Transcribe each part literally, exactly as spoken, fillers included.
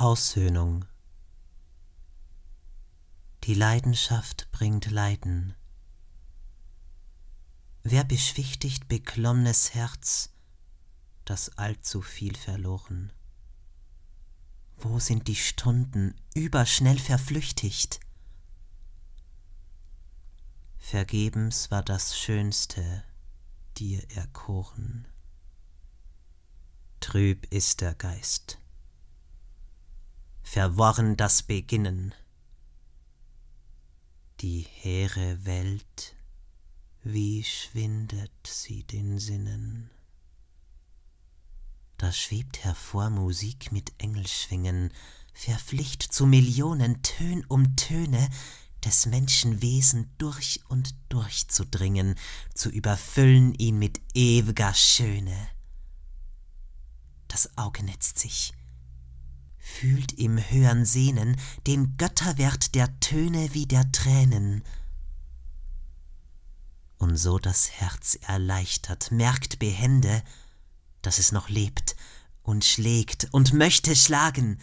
Aussöhnung. Die Leidenschaft bringt Leiden. Wer beschwichtigt beklommenes Herz, das allzu viel verloren? Wo sind die Stunden überschnell verflüchtigt? Vergebens war das Schönste dir erkoren. Trüb ist der Geist, verworren das Beginnen. Die hehre Welt, wie schwindet sie den Sinnen? Da schwebt hervor Musik mit Engelschwingen, verflicht zu Millionen Tön um Töne, des Menschen Wesen durch und durch zu dringen, zu überfüllen ihn mit ewiger Schöne. Das Auge netzt sich, fühlt im höhern Sehnen den Götterwert der Töne wie der Tränen. Und so das Herz erleichtert, merkt behende, dass es noch lebt und schlägt und möchte schlagen,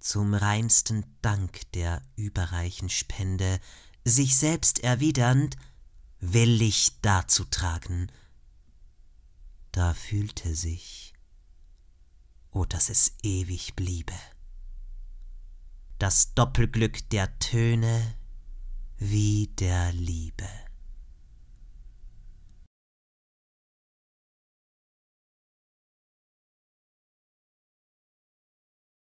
zum reinsten Dank der überreichen Spende, sich selbst erwidernd, willig darzutragen. Da fühlte sich, oh, dass es ewig bliebe, das Doppelglück der Töne wie der Liebe.